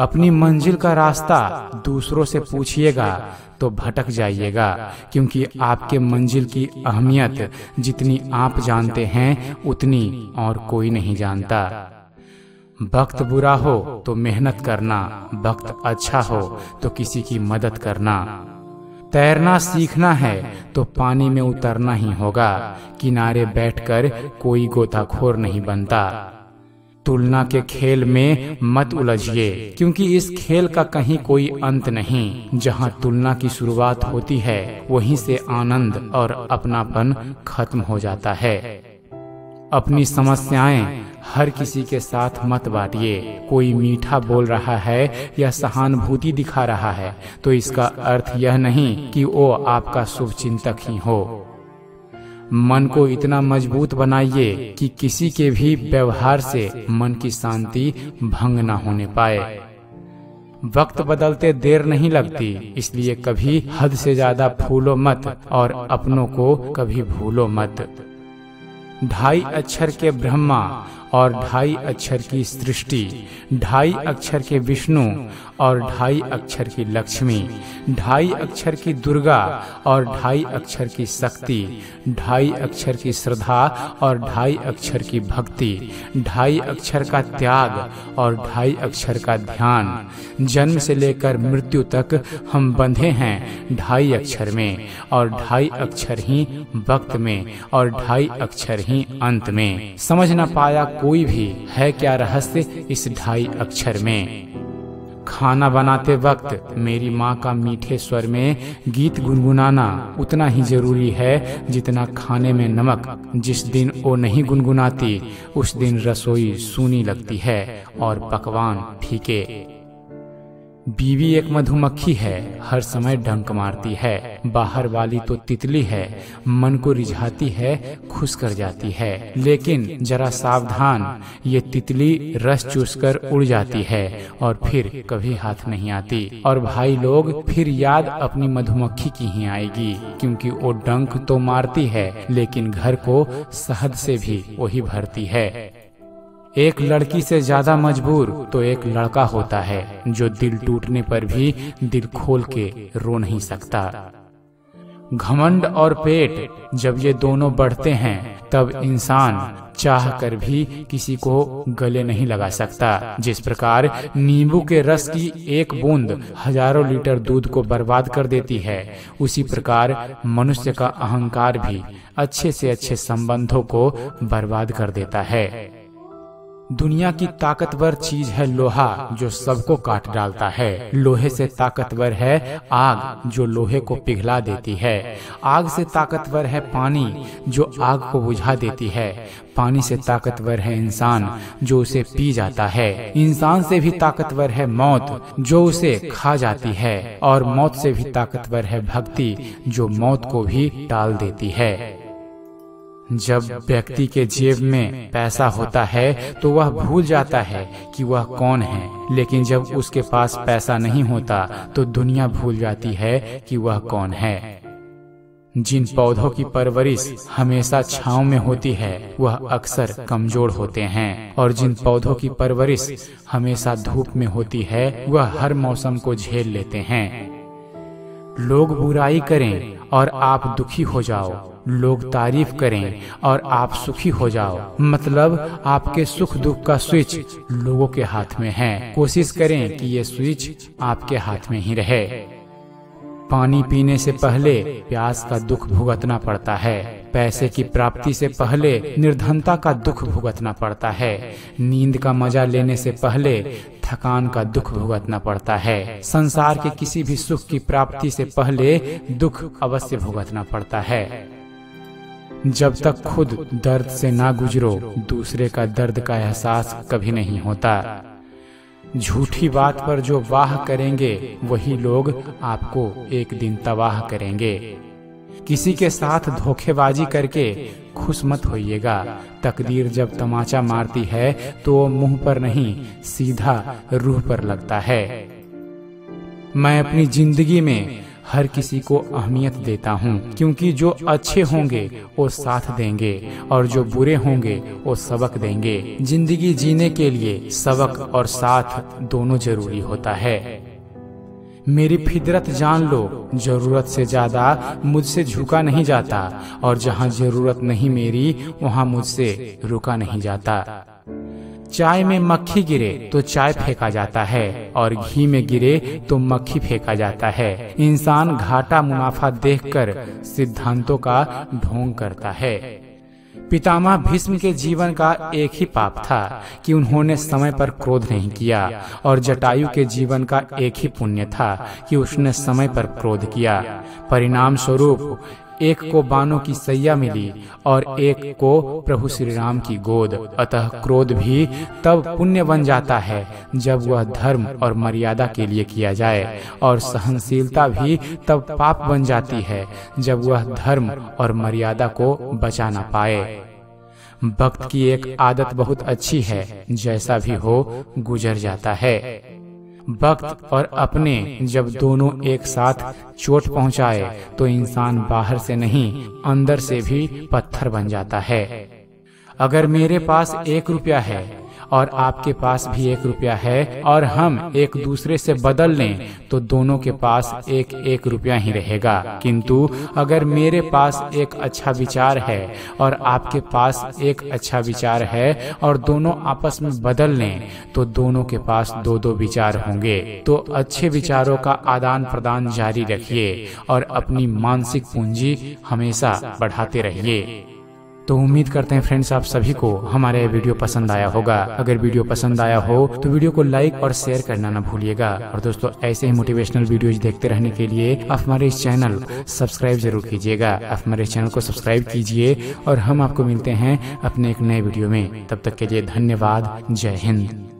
अपनी मंजिल का रास्ता दूसरों से पूछिएगा तो भटक जाइएगा, क्योंकि आपके मंजिल की अहमियत जितनी आप जानते हैं उतनी और कोई नहीं जानता। वक्त बुरा हो तो मेहनत करना, वक्त अच्छा हो तो किसी की मदद करना। तैरना सीखना है तो पानी में उतरना ही होगा, किनारे बैठकर कोई गोताखोर नहीं बनता। तुलना के खेल में मत उलझिए, क्योंकि इस खेल का कहीं कोई अंत नहीं। जहां तुलना की शुरुआत होती है वहीं से आनंद और अपनापन खत्म हो जाता है। अपनी समस्याएं हर किसी के साथ मत बांटिए। कोई मीठा बोल रहा है या सहानुभूति दिखा रहा है तो इसका अर्थ यह नहीं कि वो आपका शुभचिंतक ही हो। मन को इतना मजबूत बनाइए कि किसी के भी व्यवहार से मन की शांति भंग ना होने पाए। वक्त बदलते देर नहीं लगती, इसलिए कभी हद से ज्यादा फूलो मत और अपनों को कभी भूलो मत। 2.5 अक्षर के ब्रह्मा और 2.5 अक्षर की सृष्टि, 2.5 अक्षर के विष्णु और 2.5 अक्षर की लक्ष्मी, 2.5 अक्षर की दुर्गा और 2.5 अक्षर की शक्ति, 2.5 अक्षर की श्रद्धा और 2.5 अक्षर की भक्ति, 2.5 अक्षर का त्याग और 2.5 अक्षर का ध्यान। जन्म से लेकर मृत्यु तक हम बंधे हैं 2.5 अक्षर में, और 2.5 अक्षर ही वक्त में, और 2.5 अक्षर ही अंत में। समझ ना पाया कोई भी है क्या रहस्य इस 2.5 अक्षर में। खाना बनाते वक्त मेरी माँ का मीठे स्वर में गीत गुनगुनाना उतना ही जरूरी है जितना खाने में नमक। जिस दिन वो नहीं गुनगुनाती उस दिन रसोई सूनी लगती है और पकवान फीके। बीवी एक मधुमक्खी है, हर समय डंक मारती है। बाहर वाली तो तितली है, मन को रिझाती है, खुश कर जाती है। लेकिन जरा सावधान, ये तितली रस चूसकर उड़ जाती है और फिर कभी हाथ नहीं आती। और भाई लोग, फिर याद अपनी मधुमक्खी की ही आएगी, क्योंकि वो डंक तो मारती है लेकिन घर को शहद से भी वही भरती है। एक लड़की से ज्यादा मजबूर तो एक लड़का होता है, जो दिल टूटने पर भी दिल खोल के रो नहीं सकता। घमंड और पेट जब ये दोनों बढ़ते हैं तब इंसान चाह कर भी किसी को गले नहीं लगा सकता। जिस प्रकार नींबू के रस की एक बूंद हजारों लीटर दूध को बर्बाद कर देती है, उसी प्रकार मनुष्य का अहंकार भी अच्छे से अच्छे संबंधों को बर्बाद कर देता है। दुनिया की ताकतवर चीज है लोहा, जो सबको काट डालता है। लोहे से ताकतवर है आग, जो लोहे को पिघला देती है। आग से ताकतवर है पानी, जो आग को बुझा देती है। पानी से ताकतवर है इंसान, जो उसे पी जाता है। इंसान से भी ताकतवर है मौत, जो उसे खा जाती है। और मौत से भी ताकतवर है भक्ति, जो मौत को भी टाल देती है। जब व्यक्ति के जेब में पैसा होता है तो वह भूल जाता है कि वह कौन है, लेकिन जब उसके पास पैसा नहीं होता तो दुनिया भूल जाती है कि वह कौन है। जिन पौधों की परवरिश हमेशा छांव में होती है वह अक्सर कमजोर होते हैं, और जिन पौधों की परवरिश हमेशा धूप में होती है वह हर मौसम को झेल लेते हैं। लोग बुराई करें और आप दुखी हो जाओ, लोग तारीफ करें और आप सुखी हो जाओ। मतलब आपके सुख दुख का स्विच लोगों के हाथ में है। कोशिश करें कि ये स्विच आपके हाथ में ही रहे। पानी पीने से पहले प्यास का दुख भुगतना पड़ता है, पैसे की प्राप्ति से पहले निर्धनता का दुख भुगतना पड़ता है, नींद का मजा लेने से पहले थकान का दुख भुगतना पड़ता है, संसार के किसी भी सुख की प्राप्ति से पहले दुख अवश्य भुगतना पड़ता है। जब तक खुद दर्द से ना गुजरो दूसरे का दर्द का एहसास कभी नहीं होता। झूठी बात पर जो वाह करेंगे वही लोग आपको एक दिन तबाह करेंगे। किसी के साथ धोखेबाजी करके खुश मत होइएगा। तकदीर जब तमाचा मारती है तो वो मुंह पर नहीं सीधा रूह पर लगता है। मैं अपनी जिंदगी में हर किसी को अहमियत देता हूँ, क्योंकि जो अच्छे होंगे वो साथ देंगे और जो बुरे होंगे वो सबक देंगे। जिंदगी जीने के लिए सबक और साथ दोनों जरूरी होता है। मेरी फितरत जान लो, जरूरत से ज्यादा मुझसे झुका नहीं जाता और जहाँ जरूरत नहीं मेरी वहाँ मुझसे रुका नहीं जाता। चाय में मक्खी गिरे तो चाय फेंका जाता है और घी में गिरे तो मक्खी फेंका जाता है। इंसान घाटा मुनाफा देखकर सिद्धांतों का ढोंग करता है। पितामह भीष्म के जीवन का एक ही पाप था कि उन्होंने समय पर क्रोध नहीं किया, और जटायु के जीवन का एक ही पुण्य था कि उसने समय पर क्रोध किया। परिणाम स्वरूप एक को बाणों की सैया मिली और एक को प्रभु श्री राम की गोद। अतः क्रोध भी तब पुण्य बन जाता है जब वह धर्म और मर्यादा के लिए किया जाए, और सहनशीलता भी तब पाप बन जाती है जब वह धर्म और मर्यादा को बचा ना पाए। भक्त की एक आदत बहुत अच्छी है, जैसा भी हो गुजर जाता है। वक्त और अपने जब दोनों एक साथ चोट पहुंचाए तो इंसान बाहर से नहीं अंदर से भी पत्थर बन जाता है। अगर मेरे पास 1 रुपया है और आपके पास भी 1 रुपया है और हम एक दूसरे से बदल लें तो दोनों के पास 1-1 रुपया ही रहेगा। किंतु अगर मेरे पास एक अच्छा विचार है और आपके पास एक अच्छा विचार है और दोनों आपस में बदल लें तो दोनों के पास 2-2 विचार होंगे। तो अच्छे विचारों का आदान प्रदान जारी रखिए और अपनी मानसिक पूंजी हमेशा बढ़ाते रहिए। तो उम्मीद करते हैं फ्रेंड्स आप सभी को हमारा ये वीडियो पसंद आया होगा। अगर वीडियो पसंद आया हो तो वीडियो को लाइक और शेयर करना ना भूलिएगा। और दोस्तों ऐसे ही मोटिवेशनल वीडियोज देखते रहने के लिए आप हमारे इस चैनल सब्सक्राइब जरूर कीजिएगा। आप हमारे चैनल को सब्सक्राइब कीजिए और हम आपको मिलते हैं अपने एक नए वीडियो में। तब तक के लिए धन्यवाद। जय हिंद।